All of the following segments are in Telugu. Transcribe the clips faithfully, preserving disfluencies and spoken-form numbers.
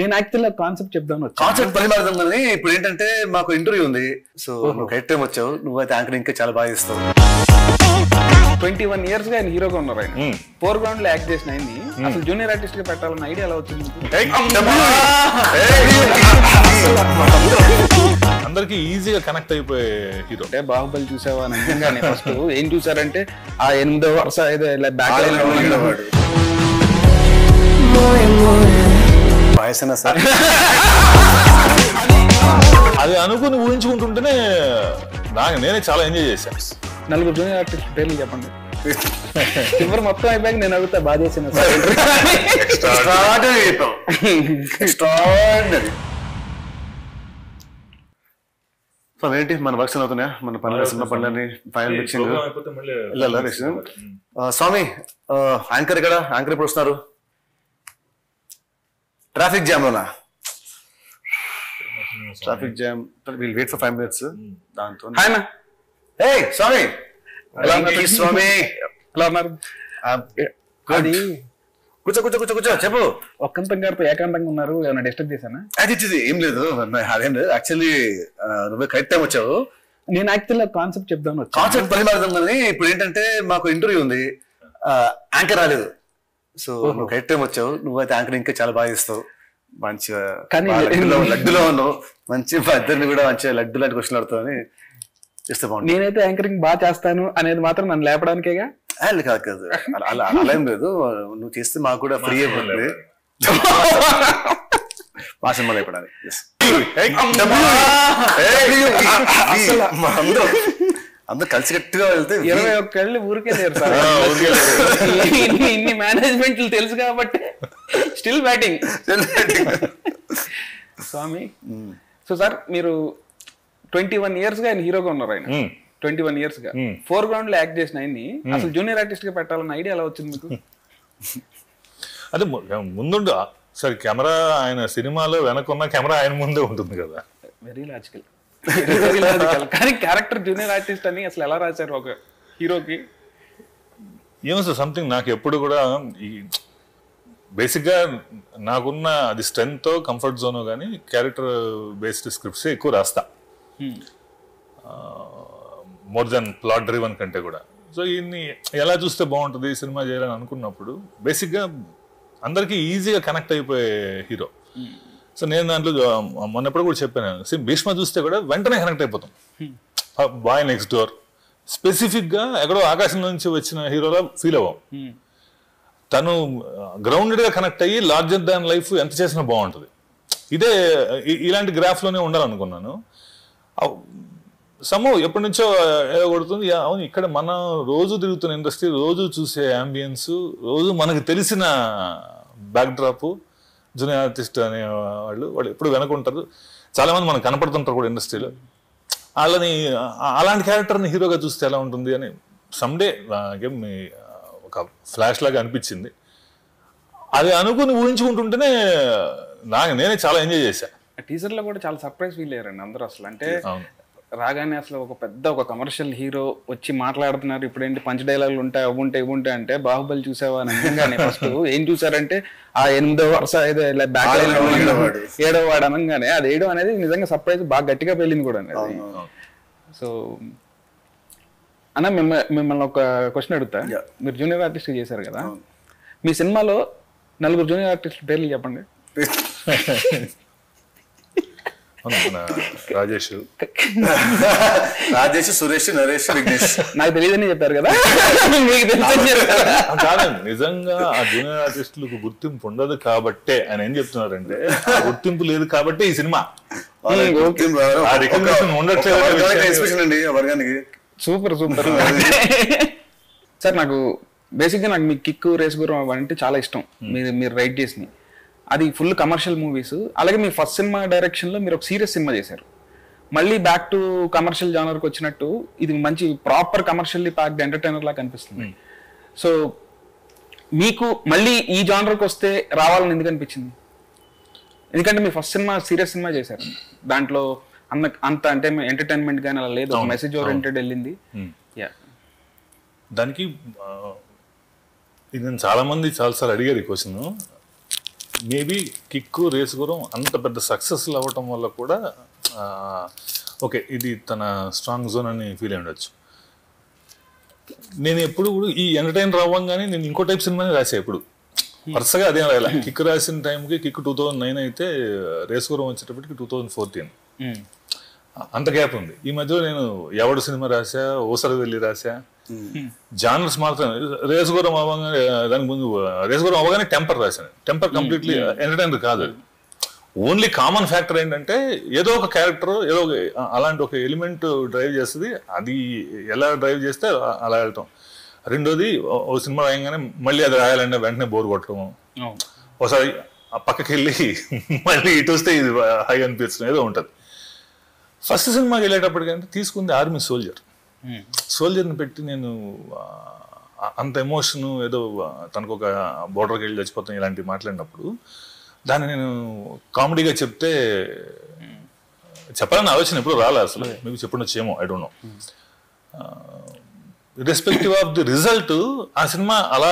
నేను యాక్చువల్ గా కాన్సెప్ట్ చెప్దాం కాన్సెప్ట్ పరిమార్దం కానీ ఇప్పుడు ఏంటంటే మాకు ఇంటర్వ్యూ ఉంది. సో నువ్వు కరెక్ట్ టైం వచ్చావు, నువ్వైతే యాంకర్ ఇంకా చాలా బాగా ఇస్తావు. ట్వంటీ వన్ ఇయర్స్ గా ఆయన హీరోగా ఉన్నారు. ఆయన ఫోర్ గ్రౌండ్ లో యాక్ట్ చేసిన ఆయన్ని అసలు జూనియర్ ఆర్టిస్ట్ గా పెట్టాలన్న ఐడియా ఎలా వచ్చింది? అందరికి ఈజీగా కనెక్ట్ అయిపోయే హీరో అంటే బాహుబలి చూసావా నిజంగానే ఫస్ట్ ఏం చూసారంటే ఆ ఎనిమిదో వరుస ఏదో బ్యాక్ లైన్ లో ఉండేవాడు. అది అనుకుని ఊహించుకుంటుంటేనే నాకు నేనే చాలా ఎంజాయ్ చేశాను. నలుగురు జూనియర్ ఆర్టిస్ట్ పేర్లు చెప్పండి. చివరి మొత్తం అయిపోయాక నేను అడుగుతా బాగా చేసిన సో ఏంటి మన వర్క్స్ అవుతున్నాయా మన పనులు సినిమా పనులని ఫైనల్ వచ్చింది. స్వామి యాంకర్ ఇక్కడ యాంకర్ ఎప్పుడు వస్తున్నారు? ట్రాఫిక్ జామ్ లోనా? Traffic jam will wait for five minutes దాంతో స్వామి స్వామి అది కూర్చో కూర్చో కూర్చో కూర్చో చెప్పు. ఒక్కంతం గారితో ఏకాంతంగా ఉన్నారు, ఏమైనా డిస్టర్బ్ చేశానా? అది ఇచ్చేది ఏం లేదు, అదేం లేదు. యాక్చువల్లీ నువ్వు కరెక్ట్ టైం వచ్చావు. నేను యాక్చువల్ గా కాన్సెప్ట్ చెప్దాం కాన్సెప్ట్ పరిమార్దం కానీ ఇప్పుడు ఏంటంటే మాకు ఇంటర్వ్యూ ఉంది, యాంకర్ రాలేదు. సో నువ్వు కరెక్ట్ టైం వచ్చావు, నువ్వైతే యాంకర్ ఇంకా చాలా బాగా ఇస్తావు. మంచిగా కానీ లడ్డులో ఉన్నావు, మంచి ఇద్దరిని కూడా మంచిగా లడ్డు లాంటి క్వశ్చన్ అడుగుతావు అని ఇస్తే బాగుంది. నేనైతే యాంకరింగ్ బాగా చేస్తాను అనేది మాత్రం నన్ను లేపడానికేగా. అలా కాదు, అలా అలా ఏం లేదు. నువ్వు చేస్తే మాకు కూడా ఫ్రీ అయిపోతుంది మా సినిమాలు అయిపోవడానికి. అందరు కలిసి కట్టుగా వెళ్తే ఇరవై ఒక్కళ్ళు ఊరికే చేస్తారు. ఇన్ని మేనేజ్మెంట్లు తెలుసు కాబట్టి still batting. Swami so sir మీరు ట్వంటీ వన్ ఇయర్స్ గా ఆయన హీరోగా ఉన్నారు. ఆయన ట్వంటీ వన్ ఇయర్స్ గా ఫోర్ గ్రౌండ్ లో యాక్ట్ చేసిన ఆయన్ని అసలు జూనియర్ ఆర్టిస్ట్ గా పెట్టాలన్న ఐడియా ఎలా వచ్చింది మీకు? అదే ముందుండు సార్ కెమెరా, ఆయన సినిమాలో వెనకున్న కెమెరా ఆయన ముందే ఉంటుంది కదా. Very logical, very logical. కానీ క్యారెక్టర్ జూనియర్ ఆర్టిస్ట్ అని అసలు ఎలా రాశారు ఒక హీరోకి? ఏమో సార్ సంథింగ్ నాకు ఎప్పుడు కూడా ఈ బేసిక్గా నాకున్న అది స్ట్రెంగ్తో కంఫర్ట్ జోనో కానీ క్యారెక్టర్ బేస్డ్ స్క్రిప్ట్స్ ఎక్కువ రాస్తా, మోర్ దెన్ ప్లాట్ డ్రివన్ కంటే కూడా. సో ఇన్ని ఎలా చూస్తే బాగుంటుంది సినిమా చేయాలని అనుకున్నప్పుడు బేసిక్గా అందరికీ ఈజీగా కనెక్ట్ అయిపోయే హీరో. సో నేను దాంట్లో మొన్నప్పుడు కూడా చెప్పాను, సేమ్ భీష్మ చూస్తే కూడా వెంటనే కనెక్ట్ అయిపోతాం. బాయ్ నెక్స్ట్ డోర్ స్పెసిఫిక్గా ఎక్కడో ఆకాశం నుంచి వచ్చిన హీరోలా ఫీల్ అవ్వం. తను గ్రౌండెడ్గా కనెక్ట్ అయ్యి లార్జర్ దాన్ లైఫ్ ఎంత చేసినా బాగుంటుంది. ఇదే ఇలాంటి గ్రాఫ్లోనే ఉండాలనుకున్నాను. సమ్ ఎప్పటి నుంచో కొడుతుంది. అవును, ఇక్కడ మనం రోజు తిరుగుతున్న ఇండస్ట్రీ, రోజు చూసే యాంబియన్స్, రోజు మనకు తెలిసిన బ్యాక్డ్రాప్ జూనియర్ ఆర్టిస్ట్ అనే వాళ్ళు వాళ్ళు ఎప్పుడు వెనకుంటారు. చాలామంది మనకు కనపడుతుంటారు కూడా ఇండస్ట్రీలో. వాళ్ళని అలాంటి క్యారెక్టర్ని హీరోగా చూస్తే ఎలా ఉంటుంది అని సమ్డే ఒక ఫ్లాష్ లాగా అనిపించింది. అది అనుకుని ఊహించుకుంటుంటేనే నాకు నేనే చాలా ఎంజాయ్ చేశాను. టీజర్లో కూడా చాలా సర్ప్రైజ్ ఫీల్ అయ్యారండి అందరూ. అసలు అంటే రాగానే అసలు ఒక పెద్ద ఒక కమర్షియల్ హీరో వచ్చి మాట్లాడుతున్నారు. ఇప్పుడు ఏంటి పంచ్ డైలాగులు ఉంటాయి, అవి ఉంటాయి, ఇవి ఉంటాయి అంటే బాహుబలి చూసావా అనగానే ఫస్ట్ ఏం చూసారంటే ఆ ఎనిమిదో వరుస ఏదో బ్యాక్ లైన్ లో ఉండేవాడు, ఏడో వాడు అనగానే అది ఏడో అనేది నిజంగా సర్ప్రైజ్ బాగా గట్టిగా వెళ్ళింది కూడా అనేది. సో అన్న మిమ్మ మిమ్మల్ని ఒక క్వశ్చన్ అడుగుతా. మీరు జూనియర్ ఆర్టిస్ట్ చేశారు కదా, మీ సినిమాలో నలుగురు జూనియర్ ఆర్టిస్ట్ పేర్లు చెప్పండి. రాజేష్ రాజేష్ సురేష్, నరేష్, విఘ్నేష్. నాకు తెలియదని చెప్పారు కదా. నిజంగా ఆ జూనియర్ ఆర్టిస్టులకు గుర్తింపు ఉండదు కాబట్టే ఆయన ఏం చెప్తున్నారంటే గుర్తింపు లేదు కాబట్టి ఈ సినిమా ఉండట్లేదు. Super super sir. నాకు బేసిక్ గా నాకు మీ కిక్, రేస్ గురం అంటే చాలా ఇష్టం. మీరు మీరు రైట్ చేసి అది ఫుల్ కమర్షియల్ మూవీస్. అలాగే మీ ఫస్ట్ సినిమా డైరెక్షన్లో మీరు ఒక సీరియస్ సినిమా చేశారు, మళ్ళీ బ్యాక్ టు కమర్షియల్ జానర్కి వచ్చినట్టు. ఇది మంచి ప్రాపర్ కమర్షియల్లీ ప్యాక్డ్ ఎంటర్టైనర్ లాగా అనిపిస్తుంది. సో మీకు మళ్ళీ ఈ జానర్కి వస్తే రావాలని ఎందుకు అనిపించింది? ఎందుకంటే మీ ఫస్ట్ సినిమా సీరియస్ సినిమా చేశారు, దాంట్లో అన్న అంత అంటే ఎంటర్టైన్మెంట్ కానీ అలా లేదు, మెసేజ్ ఓరియంటెడ్ వెళ్ళింది. యా, దానికి ఇది నేను చాలామంది చాలాసార్లు అడిగారు ఈ question. maybe Kikku race gurum anta pedda success avvatam valla kuda okay idi tana strong zone ani feel ayundochu. నేను ఎప్పుడు ఈ ఎంటర్టైన్ రావంగానే నేను ఇంకో టైప్ సినిమానే రాసా. ఇప్పుడు వరుసగా అదేం రాయలే. కిక్ రాసిన టైంకి కిక్ టూ థౌజండ్ నైన్ అయితే రేసుగురం వచ్చేటప్పటికి టూ థౌజండ్ ఫోర్టీన్ అంత గ్యాప్ ఉంది. ఈ మధ్యలో నేను ఎవడు సినిమా రాసా, ఓసర వెళ్ళి రాసా, జానర్స్ మాత్రం. రేసుగురం అవ్వగానే దానికి ముందు రేసుగురం అవ్వగానే టెంపర్ రాశాను. టెంపర్ కంప్లీట్లీ ఎంటర్టైన్ కాదు. ఓన్లీ కామన్ ఫ్యాక్టర్ ఏంటంటే ఏదో ఒక క్యారెక్టర్ ఏదో అలాంటి ఒక ఎలిమెంట్ డ్రైవ్ చేస్తుంది. అది ఎలా డ్రైవ్ చేస్తే అలా వెళ్తాం. రెండోది ఓ సినిమా రాయంగానే మళ్ళీ అది రాయాలంటే వెంటనే బోర్ కొట్టడము, ఒకసారి ఆ పక్కకి వెళ్ళి మళ్ళీ ఇటు వస్తే ఇది హై అనిపిస్తుంది, ఏదో ఉంటుంది. ఫస్ట్ సినిమాకి వెళ్ళేటప్పటికంటే తీసుకుంది ఆర్మీ సోల్జర్. సోల్జర్ని పెట్టి నేను అంత ఎమోషను ఏదో తనకు ఒక బోర్డర్కి వెళ్ళి చచ్చిపోతాను ఇలాంటివి మాట్లాడినప్పుడు దాన్ని నేను కామెడీగా చెప్తే చెప్పాలని ఆలోచన ఎప్పుడు రాలే అసలు. మీకు చెప్పండొచ్చేమో, I don't know. Irrespective of the result ఆ సినిమా అలా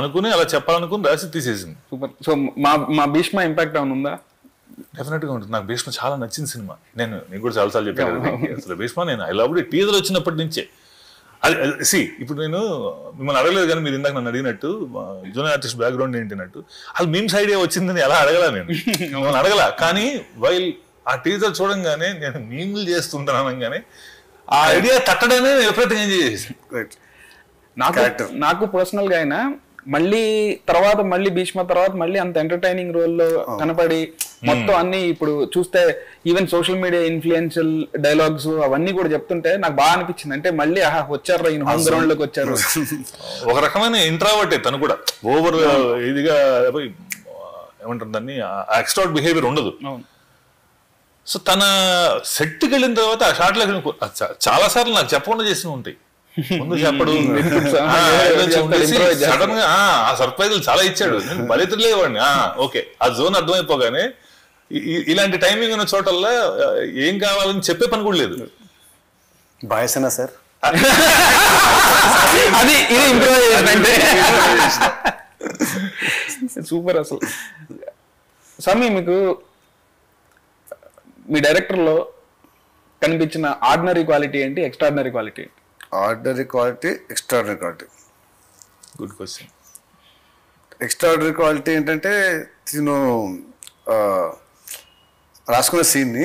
అనుకుని అలా చెప్పాలనుకుని రాసి తీసేసింది. సూపర్. సో మా మా భీష్మ ఇంపాక్ట్ అవును ఉందా? డెఫినెట్గా ఉంటుంది. నాకు భీష్మ చాలా నచ్చిన సినిమా. నేను నీకు కూడా చాలాసార్లు చెప్పాను అసలు భీష్మ నేను ఐ లవ్ ఇట్. టీజర్ వచ్చినప్పటి నుంచే అది సి ఇప్పుడు నేను మిమ్మల్ని అడగలేదు కానీ మీరు ఇందాక నన్ను అడిగినట్టు జూనియర్ ఆర్టిస్ట్ బ్యాక్గ్రౌండ్ ఏంటినట్టు అది మీమ్స్ ఐడియా వచ్చిందని ఎలా అడగలా, నేను మిమ్మల్ని అడగలా. కానీ వైల్ ఆ టీజర్ చూడంగానే నేను మీమ్లు చేస్తుంటాను అనగానే ఆ ఐడియా తట్టడానే ఎప్పుడైతే ఎంజాయ్ చేసాను. రైట్. నాకు నాకు పర్సనల్గా అయినా మళ్ళీ తర్వాత మళ్ళీ భీష్మ తర్వాత మళ్ళీ అంత ఎంటర్టైనింగ్ రోల్లో కనపడి మొత్తం అన్ని ఇప్పుడు చూస్తే even social media influential dialogues అవన్నీ కూడా చెప్తుంటే నాకు బాగా అనిపించింది. అంటే మళ్ళీ ఆహా వచ్చారు, ఈయన హోమ్ గ్రౌండ్ లోకి వచ్చారు. ఒక రకమైన ఇంట్రావర్టే తను కూడా, ఓవర్ ఇదిగా ఏమంటారు దాన్ని ఎక్స్ట్రాట్ బిహేవియర్ ఉండదు. సో తన సెట్కి వెళ్ళిన తర్వాత ఆ షార్ట్ లెక్క చాలా సార్లు నాకు చెప్పకుండా చేసి ఉంటాయి. ముందు చెప్పడు సడన్ గా ఆ సర్ప్రైజులు చాలా ఇచ్చాడు. నేను బలితులేవాడిని. ఓకే ఆ జోన్ అర్థమైపోగానే ఇలాంటి టైమింగ్ ఉన్న చోటల్లా ఏం కావాలని చెప్పే పని కూడా లేదు. బాయసేనా సార్ అది ఇది ఇంప్రూవ్ చేయాలంటే సూపర్. అసలు స్వామి మీకు మీ డైరెక్టర్లో కనిపించిన ఆర్డినరీ క్వాలిటీ ఏంటి, extraordinary quality? Ordinary quality, extraordinary quality. Good question. Extraordinary quality ఏంటంటే నేను రాసుకున్న సీన్ని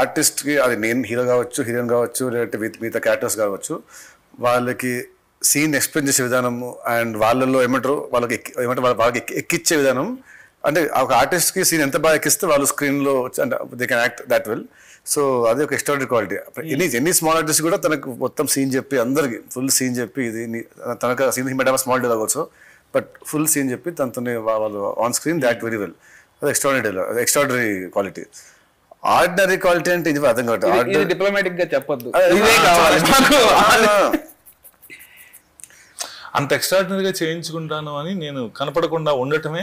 ఆర్టిస్ట్కి, అది నేను హీరో కావచ్చు, హీరోయిన్ కావచ్చు, లేదంటే మిగతా మిగతా క్యారెక్టర్స్ కావచ్చు, వాళ్ళకి సీన్ ఎక్స్ప్లెయిన్ చేసే విధానము అండ్ వాళ్ళల్లో ఏమంటారు వాళ్ళకి ఏమంటారు వాళ్ళ వాళ్ళకి ఎక్కిచ్చే విధానం. అంటే ఒక ఆర్టిస్ట్కి సీన్ ఎంత బాగా ఎక్కిస్తే వాళ్ళు స్క్రీన్లో అంటే they can act that well. So అది ఒక ఎక్స్ట్రాడినరీ క్వాలిటీ. ఎన్ని ఎన్ని స్మాల్ ఆర్టిస్ట్ కూడా తనకు మొత్తం సీన్ చెప్పి అందరికి ఫుల్ సీన్ చెప్పి ఇది తనకు సీన్ హిమేటా small dialogue also but full scene చెప్పి తనతోనే వాళ్ళు on screen that very well. అది extraordinary dialogue, extraordinary quality. Ordinary quality అంటే ఇది అర్థం కాదు, డిప్లొమాటిక్గా చెప్పొద్దు. అంత ఎక్స్ట్రాడినరీగా చేయించుకుంటాను అని నేను కనపడకుండా ఉండటమే.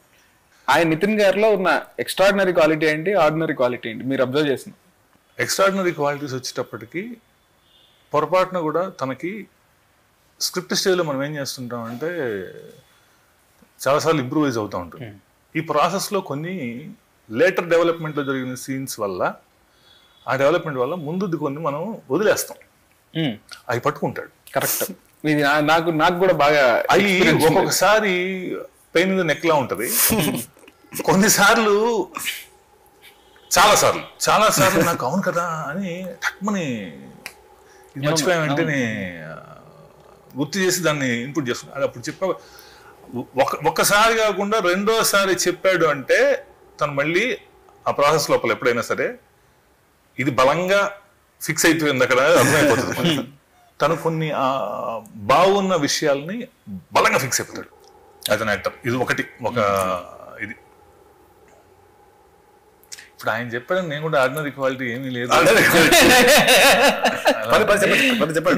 ఆయన నితిన్ గారిలో ఉన్న ఎక్స్ట్రాడినరీ క్వాలిటీ ఏంటి, ఆర్డినరీ క్వాలిటీ ఏంటి మీరు అబ్జర్వ్ చేసిన? ఎక్స్ట్రాడినరీ క్వాలిటీస్ వచ్చేటప్పటికి పొరపాటున కూడా తనకి స్క్రిప్ట్ స్టేజ్లో మనం ఏం చేస్తుంటామంటే చాలాసార్లు ఇంప్రూవైజ్ అవుతూ ఉంటుంది. ఈ ప్రాసెస్లో కొన్ని లేటర్ డెవలప్మెంట్లో జరిగిన సీన్స్ వల్ల ఆ డెవలప్మెంట్ వల్ల ముందుది కొన్ని మనం వదిలేస్తాం, అవి పట్టుకుంటాడు. కరెక్ట్. ఇది నాకు నాకు కూడా బాగా అవి ఒక్కొక్కసారి పెయిన్ మీద నెక్లా ఉంటుంది. కొన్నిసార్లు చాలా సార్లు చాలా సార్లు నాకు అవును కదా అని తక్కువని ఇది మర్చిపోయామంటే గుర్తు చేసి దాన్ని ఇన్పుట్ చేస్తున్నాను. అది అప్పుడు చెప్పా. ఒక్కసారి కాకుండా రెండోసారి చెప్పాడు అంటే తను మళ్ళీ ఆ ప్రాసెస్ లోపల ఎప్పుడైనా సరే ఇది బలంగా ఫిక్స్ అయిపోయింది అక్కడ అర్థమైపోతుంది. తను కొన్ని బాగున్న విషయాల్ని బలంగా ఫిక్స్ అయిపోతాడు. అది నా యాక్టర్. ఇది ఒకటి, ఒక ఇది ఇప్పుడు ఆయన చెప్పడం నేను కూడా ఆర్డినరీ క్వాలిటీ ఏమీ లేదు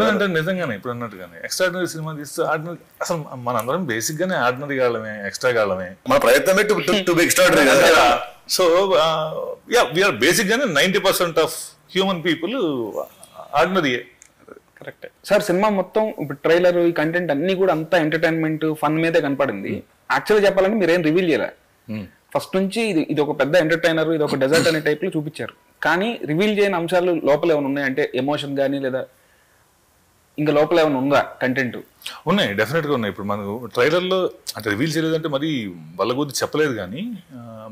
అంటే నిజంగానే ఇప్పుడు అన్నట్టుగానే ఎక్స్ట్రాడినరీ సినిమా తీస్తే ఆర్డినరీ అసలు మనందరం బేసిక్ గానే ఆర్డినరీ కాలమే ఎక్స్ట్రా కాలమే మన ప్రయత్నమే టు బి ఎక్స్ట్రాడినరీ కదా so yeah we are basic గానే ninety percent of human people ordinary correct sir cinema మొత్తం ఇప్పుడు ట్రైలర్ ఈ కంటెంట్ అన్ని కూడా అంతా ఎంటర్టైన్మెంట్ ఫన్ మీదే కనపడింది యాక్చువల్గా చెప్పాలంటే మీరేం రివీల్ చేయలే ఫస్ట్ నుంచి ఇది ఇది ఒక పెద్ద ఎంటర్టైనర్ ఇది ఒక డెజర్ట్ అనే టైప్ లో చూపించారు కానీ రివీల్ చేయని అంశాలు లోపల ఏమైనా ఉన్నాయి అంటే ఎమోషన్ కానీ లేదా ఇంకా లోపల ఏమైనా ఉందా కంటెంట్ ఉన్నాయి డెఫినెట్ గా ఉన్నాయి ఇప్పుడు మనకు ట్రైలర్ లో అంటే రివీల్ చేయలేదు అంటే మరి బలగొద్ది చెప్పలేదు కానీ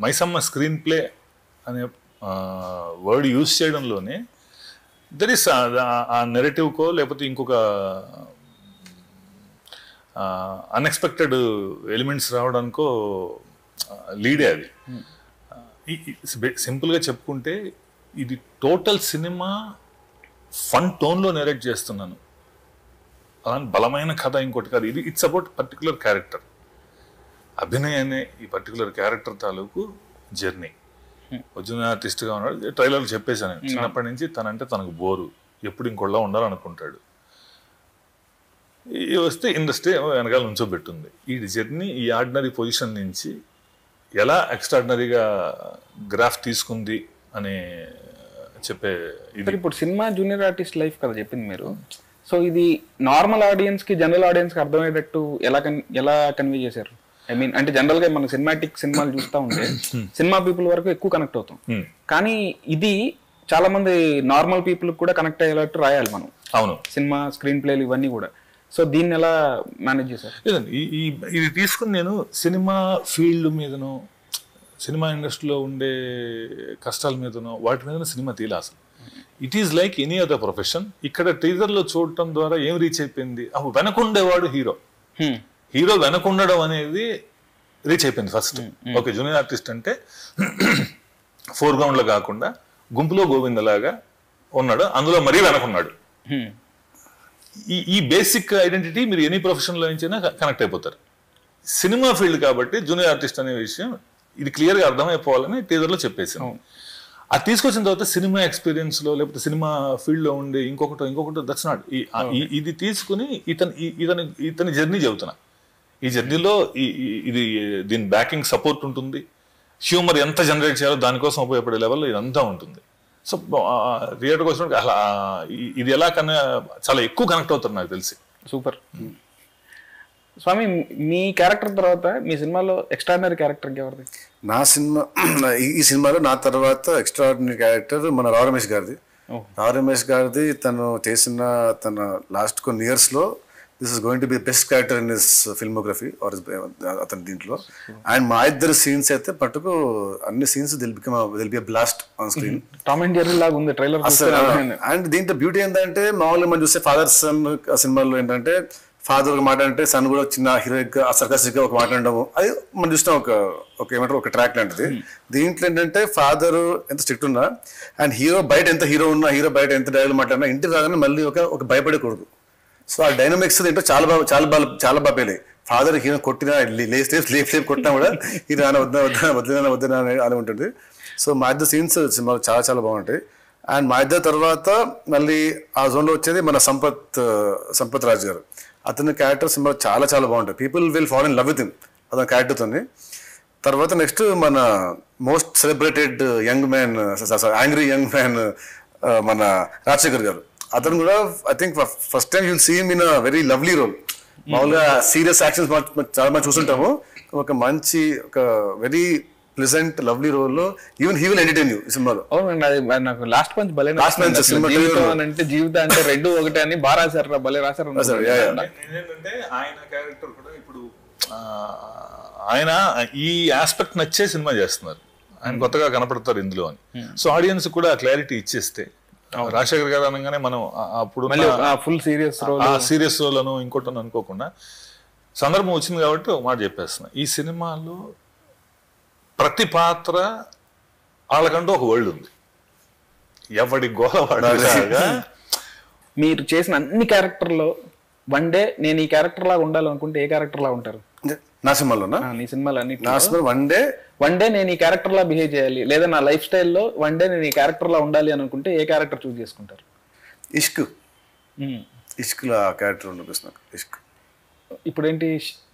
మైసమ్మ స్క్రీన్ ప్లే అనే వర్డ్ యూజ్ చేయడంలోనే దర్ ఇస్ ఆ నెరేటివ్ కో లేకపోతే ఇంకొక అన్ఎక్స్పెక్టెడ్ ఎలిమెంట్స్ రావడానికో లీడే అది సింపుల్గా చెప్పుకుంటే ఇది టోటల్ సినిమా ఫన్ టోన్లో నెరేట్ చేస్తున్నాను అలాంటి బలమైన కథ ఇంకోటి కాదు ఇది it's about particular character Abhinay అనే ఈ పర్టికులర్ క్యారెక్టర్ తాలూకు జర్నీ ఒరిజినల్ ఆర్టిస్ట్గా ఉన్నాడు ట్రైలర్లు చెప్పేశాను నేను చిన్నప్పటి నుంచి తనంటే తనకు బోరు ఎప్పుడు ఇంకోళ్ళ ఉండాలనుకుంటాడు వస్తే ఇండస్ట్రీ వెనకాల నుంచోబెట్టింది ఈ జర్నీ ఈ ఆర్డినరీ పొజిషన్ నుంచి ఎలా ఎక్స్ట్రాడినరీగా గ్రాఫ్ తీసుకుంది అని చెప్పే ఇది ఇప్పుడు సినిమా జూనియర్ ఆర్టిస్ట్ లైఫ్ కదా చెప్పింది మీరు సో ఇది నార్మల్ ఆడియన్స్కి జనరల్ ఆడియన్స్కి అర్థమయ్యేటట్టు ఎలా ఎలా కన్వే చేశారు ఐ మీన్ అంటే జనరల్గా మనం సినిమాటిక్ సినిమాలు చూస్తూ ఉంటే సినిమా పీపుల్ వరకు ఎక్కువ కనెక్ట్ అవుతాం కానీ ఇది చాలా మంది నార్మల్ పీపుల్ కూడా కనెక్ట్ అయ్యేటట్టు రాయాలి మనం అవును సినిమా స్క్రీన్ ప్లేలు ఇవన్నీ కూడా సో దీన్ని ఎలా మేనేజ్ చేశారు లేదండి ఈ ఇది తీసుకుని నేను సినిమా ఫీల్డ్ మీదనో సినిమా ఇండస్ట్రీలో ఉండే కష్టాల మీదనో వాటి మీదనో సినిమా తీయాలి అసలు it is like any other profession ఇక్కడ టీజర్లో చూడటం ద్వారా ఏం రీచ్ అయిపోయింది అప్పుడు వెనకుండేవాడు హీరో హీరో వెనకుండడం అనేది రీచ్ అయిపోయింది ఫస్ట్ ఓకే జూనియర్ ఆర్టిస్ట్ అంటే ఫోర్గ్రౌండ్లో కాకుండా గుంపులో గోవిందలాగా ఉన్నాడు అందులో మరీ వెనకున్నాడు ఈ ఈ బేసిక్ ఐడెంటిటీ మీరు ఎనీ ప్రొఫెషన్లో నుంచైనా కనెక్ట్ అయిపోతారు సినిమా ఫీల్డ్ కాబట్టి జూనియర్ ఆర్టిస్ట్ అనే విషయం ఇది క్లియర్గా అర్థమైపోవాలని టీజర్లో చెప్పేసాను అది తీసుకొచ్చిన తర్వాత సినిమా ఎక్స్పీరియన్స్లో లేకపోతే సినిమా ఫీల్డ్లో ఉండే ఇంకొకటో ఇంకొకటో దట్స్ నాట్ ఇది తీసుకుని ఇతను ఇతని ఇతని జర్నీ చెబుతున్నా ఈ జర్నీలో ఇది దీని బ్యాకింగ్ సపోర్ట్ ఉంటుంది హ్యూమర్ ఎంత జనరేట్ చేయాలో దానికోసం ఉపయోగపడే లెవెల్లో ఇదంతా ఉంటుంది సో థియేటర్కి వచ్చినప్పుడు అలా ఇది ఎలా కన్నా చాలా ఎక్కువ కనెక్ట్ అవుతారు నాకు తెలిసి సూపర్ స్వామి మీ క్యారెక్టర్ తర్వాత మీ సినిమాలో ఎక్స్ట్రాడినరీ క్యారెక్టర్ ఎవరిది నా సినిమా ఈ సినిమాలో నా తర్వాత ఎక్స్ట్రాడినరీ క్యారెక్టర్ మన రావు రమేష్ గారిది రావు రమేష్ గారిది తను చేసిన తన లాస్ట్ కొన్ని ఇయర్స్లో this is going to be best character in his filmography or అతని దీంట్లో అండ్ మా ఇద్దరు సీన్స్ అయితే పట్టుకు అన్ని scenes will become will be a blast on screen Tom and Jerry లాగా ఉంది ట్రైలర్ అండ్ దీంట్లో బ్యూటీ ఏంటంటే మామూలుగా మనం చూస్తే ఫాదర్ సన్ సినిమాలో ఏంటంటే ఫాదర్ ఒక మాట అంటే సన్ కూడా చిన్న హీరోయిక్ సర్కసిక్ గా ఒక మాట్లాడము అది మనం చూస్తాం ఒక ఒక ఏమంటారు ఒక ట్రాక్ లాంటిది దీంట్లో ఏంటంటే ఫాదర్ ఎంత స్ట్రిక్ట్ ఉన్నా అండ్ హీరో బయట ఎంత హీరో ఉన్నా హీరో బయట ఎంత డైలాగ్ మాట్లాడినా ఇంటికి రాగానే మళ్ళీ ఒక ఒక భయపడకూడదు సో ఆ డైనమిక్స్ ఏంటో చాలా బాగా చాలా బాగా చాలా బాగా ఫాదర్ హీరో కొట్టినా లేస్ లేస్ లేఫ్ లేఫ్ కొట్టినా కూడా హీరో ఆయన వద్దా వద్దా వద్దునా వద్దునా అని ఉంటుంది సో మా ఇద్దరు సీన్స్ సినిమాలు చాలా చాలా బాగుంటాయి అండ్ మా ఇద్దరు తర్వాత మళ్ళీ ఆ జోన్లో వచ్చేది మన సంపత్ సంపత్ రాజ్ గారు అతని క్యారెక్టర్ సినిమాలు చాలా చాలా బాగుంటాయి people will follow in love with him అతని క్యారెక్టర్తోని తర్వాత నెక్స్ట్ మన most celebrated young man angry young man మన రాజశేఖర్ గారు అతను కూడా I think first time you will see him in a very lovely role మామూలుగా సీరియస్ యాక్షన్స్ చాలా మంది చూస్తుంటాము ఒక మంచి ఒక వెరీ ప్లెజెంట్ లవ్లీ రోల్లో even he will entertain you సినిమాలో నాకు లాస్ట్ మంత్ భలే అంటే జీవితం అంటే రెండు ఒకటే అని బాగా రాశారు భలే రాశారు ఏంటంటే ఆయన క్యారెక్టర్ కూడా ఇప్పుడు ఆయన ఈ ఆస్పెక్ట్ నచ్చే సినిమా చేస్తున్నారు ఆయన కొత్తగా కనపడతారు ఇందులో అని సో ఆడియన్స్ కూడా క్లారిటీ ఇచ్చేస్తే రాజశేఖర్ గారు అనగానే మనం అప్పుడు ఫుల్ సీరియస్ సీరియస్ రోల్ అను ఇంకోటి అనుకోకుండా సందర్భం వచ్చింది కాబట్టి ఒక మాట చెప్పేస్తున్నా ఈ సినిమాలో ప్రతి పాత్ర వాళ్ళకంటూ ఒక వరల్డ్ ఉంది ఎవడి గోలవాడగా మీరు చేసిన అన్ని క్యారెక్టర్లో వన్ డే నేను ఈ క్యారెక్టర్ లాగా ఉండాలనుకుంటే ఏ క్యారెక్టర్ లాగా ఉంటారు నా సినిమాలోనా? నీ సినిమాలు అన్నిటి నా cinema one day one day నేను ఈ క్యారెక్టర్లా బిహేవ్ చేయాలి లేదా నా లైఫ్ స్టైల్లో వన్ డే నేను ఈ క్యారెక్టర్లా ఉండాలి అని అనుకుంటే ఏ క్యారెక్టర్ చూస్ చేసుకుంటారు? ఇష్క్. ఇష్క్లో ఆ క్యారెక్టర్ ఉండదు నాకు. ఇష్క్ ఇప్పుడేంటి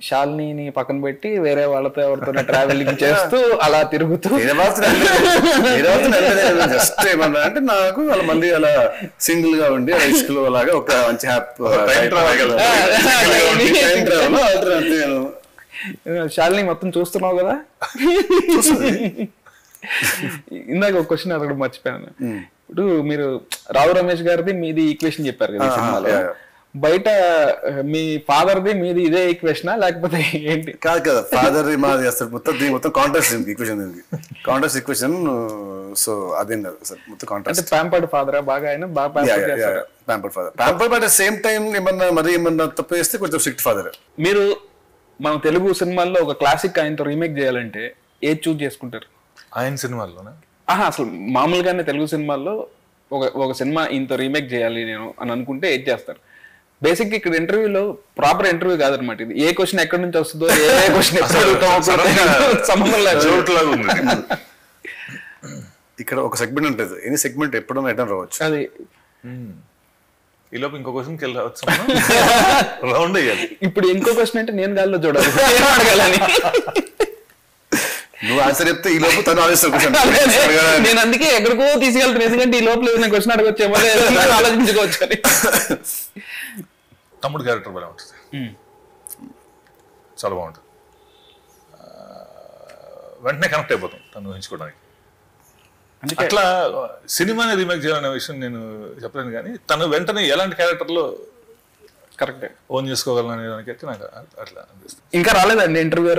శాలిని పక్కన పెట్టి వేరే వాళ్ళతో ఎవరితో ట్రావెలింగ్ చేస్తూ అలా తిరుగుతూ జస్ట్ ఏమన్నా అంటే నాకు వాళ్ళ మళ్ళీ అలా సింగిల్ గా ఉండి ఇష్క్ లో అలాగా ఒక మంచి శాలిని మొత్తం చూస్తున్నావు కదా. ఇందాక ఒక క్వశ్చన్ అక్కడ మర్చిపోయాను. ఇప్పుడు మీరు రావు రమేష్ గారిది మీది ఈక్వేషన్ చెప్పారు కదా సినిమాలో, బయట మీ ఫాదర్ది మీది ఇదే ఈక్వేషన్ లేకపోతే ఏంటి? కాదు కదా, ఫాదర్ మాది అసలు మొత్తం దీని మొత్తం contrast equation, contrast equation. So అదేం కాదు సార్, మొత్తం కాంట్రాస్ట్. ప్యాంపర్డ్ ఫాదరా? బాగా ఆయన బాగా ప్యాంపర్ చేస్తారు. Pampered father, pampered but same time ఏమన్నా మరి ఏమన్నా తప్పు చేస్తే కొంచెం స్ట్రిక్ట్ ఫాదర్. మీరు మన తెలుగు సినిమాల్లో ఒక క్లాసిక్ ఆయనతో రీమేక్ చేయాలంటే ఏది చూస్ చేసుకుంటారు? ఆయన సినిమాల్లోనా? ఆహా, అసలు మామూలుగానే తెలుగు సినిమాల్లో ఒక ఒక సినిమా ఇంత రీమేక్ చేయాలి నేను అని అనుకుంటే ఏది చేస్తారు? బేసిక్గా ఇక్కడ ఇంటర్వ్యూలో ప్రాపర్ ఇంటర్వ్యూ కాదనమాట ఇది. ఏ క్వశ్చన్ ఎక్కడి నుంచి వస్తుందో ఏ క్వశ్చన్ సంబంధం లేదు. ఇక్కడ ఒక సెగ్మెంట్ ఉంటుంది, ఎనీ సెగ్మెంట్ ఎప్పుడైనా అటెండ్ అవ్వచ్చు. అది ఈలోపు ఇంకో క్వశ్చన్కి వెళ్ళవచ్చు, రౌండ్ అయ్యాలి. ఇప్పుడు ఇంకో క్వశ్చన్ అంటే నేను గాల్లో చూడాలి, నువ్వు ఆన్సర్ చెప్తే ఈ లోపు తను ఆలోచిస్తాను. నేను అందుకే ఎక్కడికో తీసుకెళ్తాను, ఎందుకంటే ఈ లోపల ఏదైనా క్వశ్చన్ అడగొచ్చేమో ఆలోచించుకోవచ్చు అని. తమ్ముడు క్యారెక్టర్ బాగా ఉంటుంది, చాలా బాగుంటుంది. వెంటనే కనెక్ట్ అయిపోతాం తను ఊహించుకోవడానికి. అట్లా సినిమాని రీమేక్ చేయాలనే విషయం నేను చెప్పలేను, కానీ తను వెంటనే ఎలాంటి క్యారెక్టర్లో కరెక్ట్ ఓన్ చేసుకోగలననే దానికైతే నాకు అట్లా అనిపిస్తుంది. ఇంకా రాలేదండి ఇంటర్వ్యూ?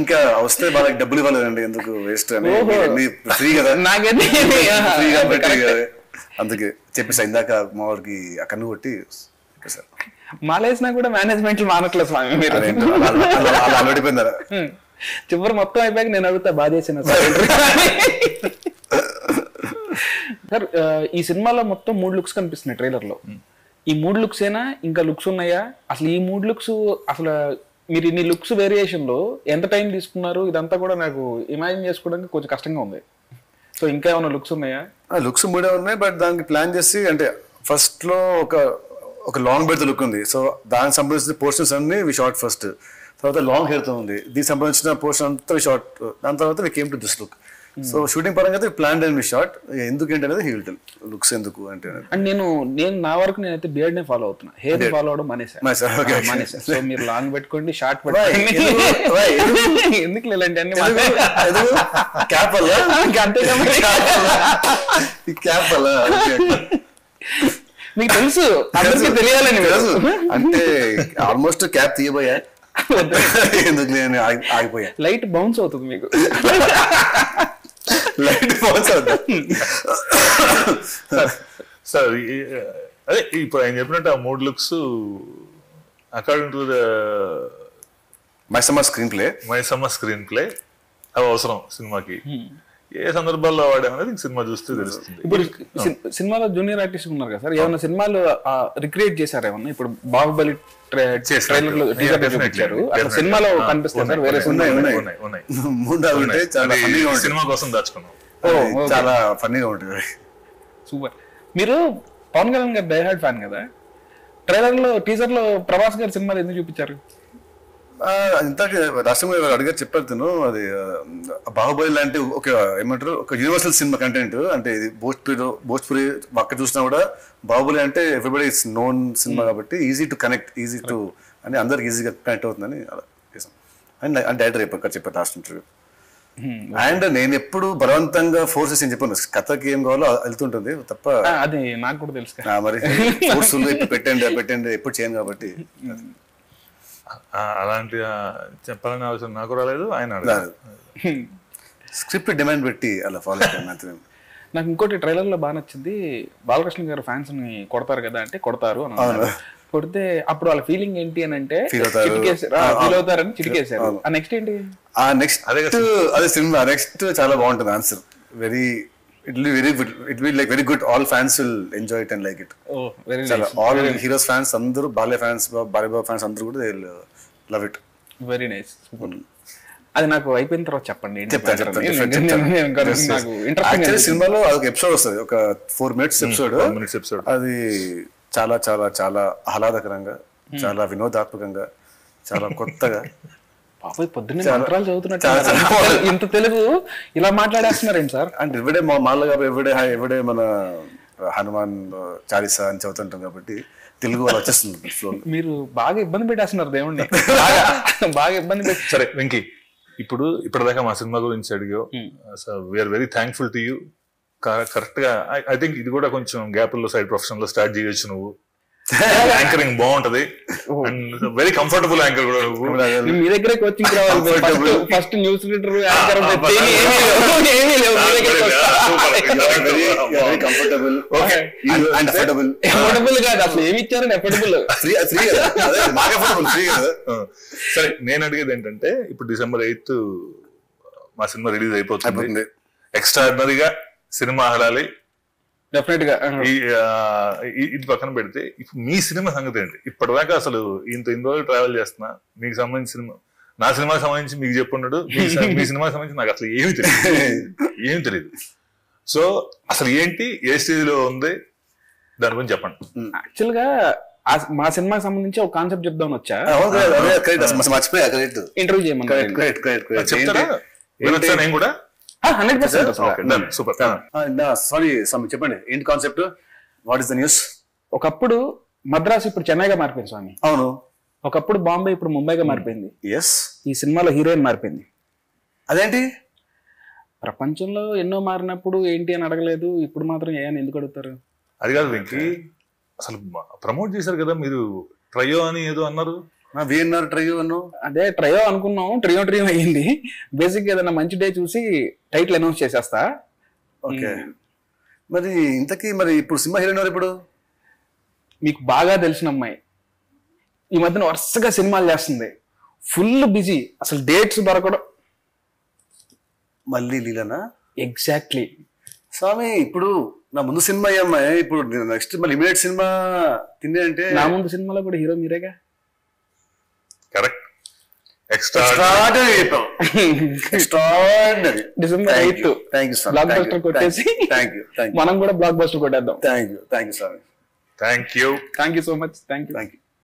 ఇంకా వస్తే వాళ్ళకి డబ్బులు ఇవ్వలేదండి, ఎందుకు వేస్ట్ అని. ఫ్రీ కదా, ఫ్రీ కాబట్టి అందుకే చెప్పేసి ఇందాక మా వాడికి అక్కడ కొట్టి సార్ మాలేసినా కూడా మేనేజ్మెంట్ మానట్లేదు స్వామి మీరు అలవాడిపోయిందారా. చివరి మొత్తం అయిపోయాక నేను అడుగుతా బాధేసిన సార్. ఈ సినిమాలో మొత్తం మూడు లుక్స్ కనిపిస్తున్నాయి ట్రైలర్ లో. ఈ మూడు లుక్స్ ఏనా ఇంకా లుక్స్ ఉన్నాయా? అసలు ఈ మూడు లుక్స్ అసలు మీరు ఇన్ని లుక్స్ వేరియేషన్ లో ఎంత టైం తీసుకున్నారు? ఇదంతా కూడా నాకు ఇమాజిన్ చేసుకోవడానికి కొంచెం కష్టంగా ఉంది. సో ఇంకా ఏమైనా లుక్స్ ఉన్నాయా? లుక్స్ మూడే ఉన్నాయి, బట్ దానికి ప్లాన్ చేసి అంటే ఫస్ట్ లో ఒక ఒక లాంగ్ బెడ్ లుక్ ఉంది. సో దానికి సంబంధించిన పోర్షన్స్ అన్ని వి షార్ట్ ఫస్ట్, తర్వాత లాంగ్ హెయిర్ తో ఉంది, దీనికి సంబంధించిన పోర్షన్ అంతా వి షార్ట్, దాని తర్వాత we came to this look. So shooting పరంగా అయితే ప్లాన్ అండ్ మీ షార్ట్ ఎందుకంటే అనేది హీ విల్ టెల్ లుక్స్ ఎందుకు అంటే. అండ్ నేను నేను నా వరకు నేనైతే బియర్డ్ నే ఫాలో అవుతున్నా, హెయిర్ ఫాలో అవడం మానేసా. సో మీరు లాంగ్ పెట్టుకోండి, షార్ట్ పెట్టుకోండి, ఎందుకు లేదండి అన్ని క్యాప్ అలా క్యాప్ అలా మీకు తెలుసు, అందరికీ తెలియాలని తెలుసు అంటే ఆల్మోస్ట్ క్యాప్ తీయబోయా ఎందుకు నేను ఆగిపోయా. లైట్ బౌన్స్ అవుతుంది మీకు, లైట్ బౌన్స్ అవుతుంది సార్. అదే ఇప్పుడు ఆయన చెప్పినట్టు ఆ మూడు లుక్స్ అకార్డింగ్ టు ద మైసమ్మ స్క్రీన్ ప్లే, మైసమ్మ స్క్రీన్ ప్లే అవి అవసరం సినిమాకి. ఏ సందర్భాల్లో వాడేమనేది సినిమా చూస్తే తెలుస్తుంది. ఇప్పుడు సినిమాలో జూనియర్ ఆర్టిస్ట్ ఉన్నారు కదా సార్, ఏమైనా సినిమాలు రిక్రియేట్ చేశారు ఏమన్నా? ఇప్పుడు బాహుబలి సినిమాలో కనిపిస్తుంది, సినిమా కోసం దాచుకున్నాం, చాలా ఫన్నీగా ఉంటుంది. సూపర్. మీరు పవన్ కళ్యాణ్ గారు డైహార్డ్ ఫ్యాన్ కదా, ట్రైలర్ లో టీజర్ లో ప్రభాస్ గారి సినిమాలు ఎందుకు చూపించారు? ఇంత రాష్ట్రంలో అడిగారు చెప్పారు తను, అది బాహుబలి లాంటి ఒక ఏమంటారు ఒక యూనివర్సల్ సినిమా కంటెంట్. అంటే ఇది భోజ్పురిలో భోజ్పురి అక్కడ చూసినా కూడా బాహుబలి అంటే ఎవ్రీబడి ఇట్స్ నోన్ సినిమా కాబట్టి easy to connect, easy to అని అందరికి ఈజీగా కనెక్ట్ అవుతుందని అలా చేసాం. అండ్ అండ్ డైరెక్టర్ చెప్పారు చెప్పారు లాస్ట్ ఇంటర్వ్యూ. అండ్ నేను ఎప్పుడు బలవంతంగా ఫోర్సెస్ అని చెప్పాను, కథకి ఏం కావాలో వెళ్తుంటుంది తప్ప. అది నాకు కూడా తెలుసు మరి, ఫోర్స్ఫుల్ పెట్టండి పెట్టండి ఎప్పుడు చేయను కాబట్టి అలాంటి చెప్పాలని ఆలోచన నాకు రాలేదు. ఆయన స్క్రిప్ట్ డిమాండ్ పెట్టి అలా ఫాలో అవుతాను. నాకు ఇంకోటి ట్రైలర్లో బాగా నచ్చింది, బాలకృష్ణ గారు ఫ్యాన్స్ని కొడతారు కదా అంటే కొడతారు అని అన్నారు. కొడితే అప్పుడు వాళ్ళ ఫీలింగ్ ఏంటి అని అంటే ఫీల్ అవుతారని చిటికేశారు. ఆ నెక్స్ట్ ఏంటి? ఆ నెక్స్ట్ అదే సినిమా నెక్స్ట్ చాలా బాగుంటుంది answer, very it'll be very good. It'll be like very good. All fans will enjoy it and like it. Oh, very so nice. All very Heroes nice. Fans, Andhra, Bale fans, Baleba fans, Andhra, they'll uh, love it. Very nice. Super. Mm. I don't know if you have any questions. Actually, cinema is an episode. It's a four minutes episode. It's a lot of fun, a lot of fun, a lot of fun, a lot of fun, a lot of fun. పాప పొద్దున్నే మంత్రాలు చదువుతున్నట్టు ఇంత తెలుగు ఇలా మాట్లాడేస్తున్నారేంటి సార్? అంటే ఎవడే మా మాల కాబట్టి ఎవడే ఎవడే మన హనుమాన్ చాలీసా అని చదువుతుంటాం కాబట్టి తెలుగు వాళ్ళు వచ్చేస్తుంది ఫ్లో. మీరు బాగా ఇబ్బంది పెట్టేస్తున్నారు దేవుణ్ణి, బాగా ఇబ్బంది పెట్టి. సరే వెంకీ, ఇప్పుడు ఇప్పటిదాకా మా సినిమా గురించి అడిగావు, so we are very thankful to you. కరెక్ట్గా ఐ థింక్ ఇది కూడా కొంచెం గ్యాప్లో సైడ్ ప్రొఫెషన్లో స్టార్ట్ చేయొచ్చు నువ్వు. యాంకరింగ్ బాగుంటది, వెరీ కంఫర్టబుల్ యాంకర్ కూడా. మీ దగ్గర కోచింగ్ రావాలి, ఫస్ట్ న్యూస్ రీడర్ యాంకర్ ఏమీ లేవు, very comfortable and affordable. Affordable కాదు అసలు, ఏమి ఇచ్చారని అఫోర్డబుల్ ఫ్రీ ఫ్రీ బాగా అఫోర్డబుల్ ఫ్రీ కదా. సరే నేను అడిగేది ఏంటంటే, ఇప్పుడు డిసెంబర్ ఎయిత్ మా సినిమా రిలీజ్ అయిపోతుంది. ఎక్స్ట్రాఆర్డినరీగా సినిమా ఆడాలి డెఫినెట్ గా. ఇది పక్కన పెడితే మీ సినిమా సంగతి ఏంటి? ఇప్పటిదాకా అసలు ఇంత ఇన్ని రోజులు ట్రావెల్ చేస్తున్నా, మీకు సంబంధించిన సినిమా, నా సినిమా సంబంధించి మీకు చెప్పున్నాడు, మీ సినిమా సంబంధించి నాకు అసలు ఏమి తెలియదు, ఏమి తెలియదు. సో అసలు ఏంటి, ఏ స్టేజ్ లో ఉంది, దాని గురించి చెప్పండి. యాక్చువల్ గా మా సినిమాకి సంబంధించి ఒక కాన్సెప్ట్ చెప్దామని వచ్చా, ఇంటర్వ్యూ చేయమని. నేను కూడా చెప్పండి ఏంటి concept, what is the news. ఒకప్పుడు మద్రాసు ఇప్పుడు చెన్నైగా మారిపోయింది స్వామి. అవును, ఒకప్పుడు బాంబే ఇప్పుడు ముంబైగా మారిపోయింది. ఎస్, ఈ సినిమాలో హీరోయిన్ మారిపోయింది. అదేంటి, ప్రపంచంలో ఎన్నో మారినప్పుడు ఏంటి అని అడగలేదు, ఇప్పుడు మాత్రం ఏ అని ఎందుకు అడుగుతారు? అది కాదు వెంకీ, అసలు ప్రమోట్ చేశారు కదా మీరు, ట్రయో అని ఏదో అన్నారు. ట్రయో అదే ట్రయో అనుకున్నాం, ట్రయో ట్రయో అయ్యింది. బేసిక్ ఏదైనా మంచి డే చూసి టైటిల్ అనౌన్స్ చేసేస్తా. ఓకే, మరి ఇంతకీ మరి ఇప్పుడు సినిమా హీరోయిన్ ఇప్పుడు మీకు బాగా తెలిసిన అమ్మాయి, ఈ మధ్యన వరుసగా సినిమాలు చేస్తుంది, ఫుల్ బిజీ, అసలు డేట్స్ దొరకడం. మళ్ళీ లీలనా? ఎగ్జాక్ట్లీ స్వామి. ఇప్పుడు నా ముందు సినిమా ఈ అమ్మాయి, ఇప్పుడు నెక్స్ట్ మళ్ళీ ఇమీడియట్ సినిమా తిండి అంటే నా ముందు సినిమాలో కూడా హీరో మీరేగా. Correct, extraordinary extraordinary. December eighth blockbuster కొట్టేసి మనం కూడా బ్లాక్ బస్టర్ కొట్టేద్దాం. థ్యాంక్ యూ థ్యాంక్ యూ స్వామి. Thank you thank you so much. Thank you thank you.